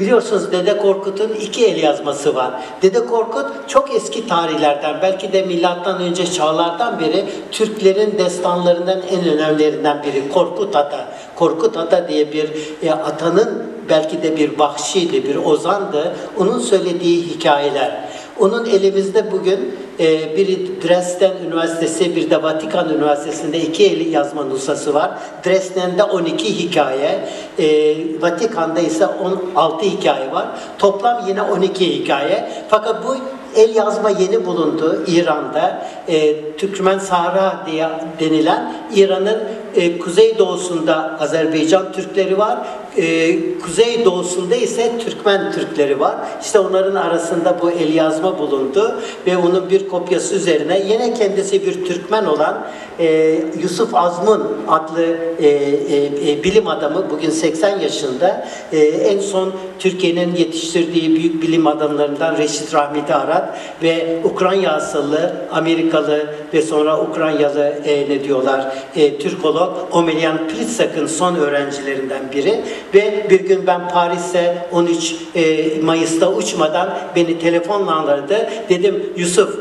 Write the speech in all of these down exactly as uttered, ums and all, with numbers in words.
Biliyorsunuz Dede Korkut'un iki el yazması var. Dede Korkut çok eski tarihlerden, belki de milattan önce çağlardan beri Türklerin destanlarından en önemlilerinden biri. Korkut Ata. Korkut Ata diye bir e, atanın belki de bir vahşiydi, bir ozandı. Onun söylediği hikayeler. Onun elimizde bugün e, biri Dresden Üniversitesi, bir de Vatikan Üniversitesi'nde iki eli yazma nüshası var. Dresden'de on iki hikaye, e, Vatikan'da ise on altı hikaye var. Toplam yine on iki hikaye. Fakat bu el yazma yeni bulundu İran'da. E, Türkmen Sahra diye denilen İran'ın e, kuzeydoğusunda Azerbaycan Türkleri var. E, kuzeydoğusunda ise Türkmen Türkleri var. İşte onların arasında bu el yazma bulundu ve onun bir kopyası üzerine yine kendisi bir Türkmen olan e, Yusuf Azmın adlı e, e, e, bilim adamı, bugün seksen yaşında, e, en son Türkiye'nin yetiştirdiği büyük bilim adamlarından Reşit Rahmeti Arat ve Ukrayna asıllı, Amerikalı ve sonra Ukraynalı e, ne diyorlar e, Türkolog O'meliyen Pritsak'ın son öğrencilerinden biri. Ve bir gün ben Paris'e on üç Mayıs'ta uçmadan beni telefonla aradı. Dedim Yusuf,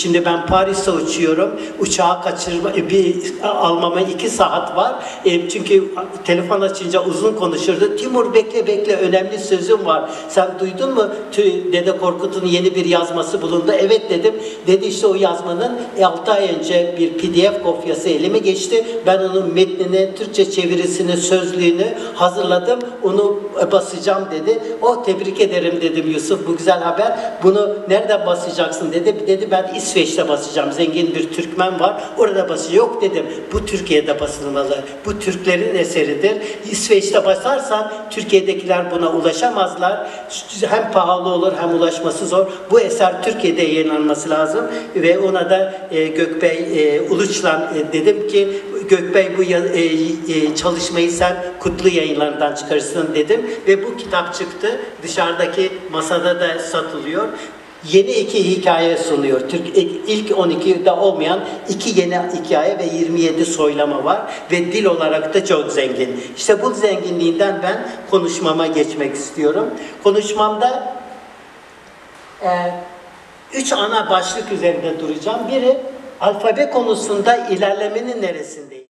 şimdi ben Paris'e uçuyorum. Uçağı kaçırma, bir, almama iki saat var. Çünkü telefon açınca uzun konuşurdu. Timur bekle bekle, önemli sözüm var. Sen duydun mu? Dede Korkut'un yeni bir yazması bulundu. Evet dedim. Dedi işte o yazmanın altı ay önce bir P D F kopyası elime geçti. Ben onun metnini, Türkçe çevirisini, sözlüğünü hazırladım, onu basacağım dedi. Oh, tebrik ederim dedim Yusuf, bu güzel haber. Bunu nerede basacaksın dedi. Dedi ben İsveç'te basacağım. Zengin bir Türkmen var, orada basıyor. Yok dedim, bu Türkiye'de basılmalı. Bu Türklerin eseridir. İsveç'te basarsan Türkiye'dekiler buna ulaşamazlar. Hem pahalı olur hem ulaşması zor. Bu eser Türkiye'de yayınlanması lazım. Ve ona da e, Gökbey e, Uluç'la e, dedim ki Gökbey bu çalışmayı sen Kutlu Yayınlarından çıkarırsın dedim ve bu kitap çıktı. Dışarıdaki masada da satılıyor. Yeni iki hikaye sunuyor. Türk ilk on ikide olmayan iki yeni hikaye ve yirmi yedi soylama var ve dil olarak da çok zengin. İşte bu zenginliğinden ben konuşmama geçmek istiyorum. Konuşmamda e, üç ana başlık üzerinde duracağım. Biri alfabe konusunda ilerlemenin neresindeyim?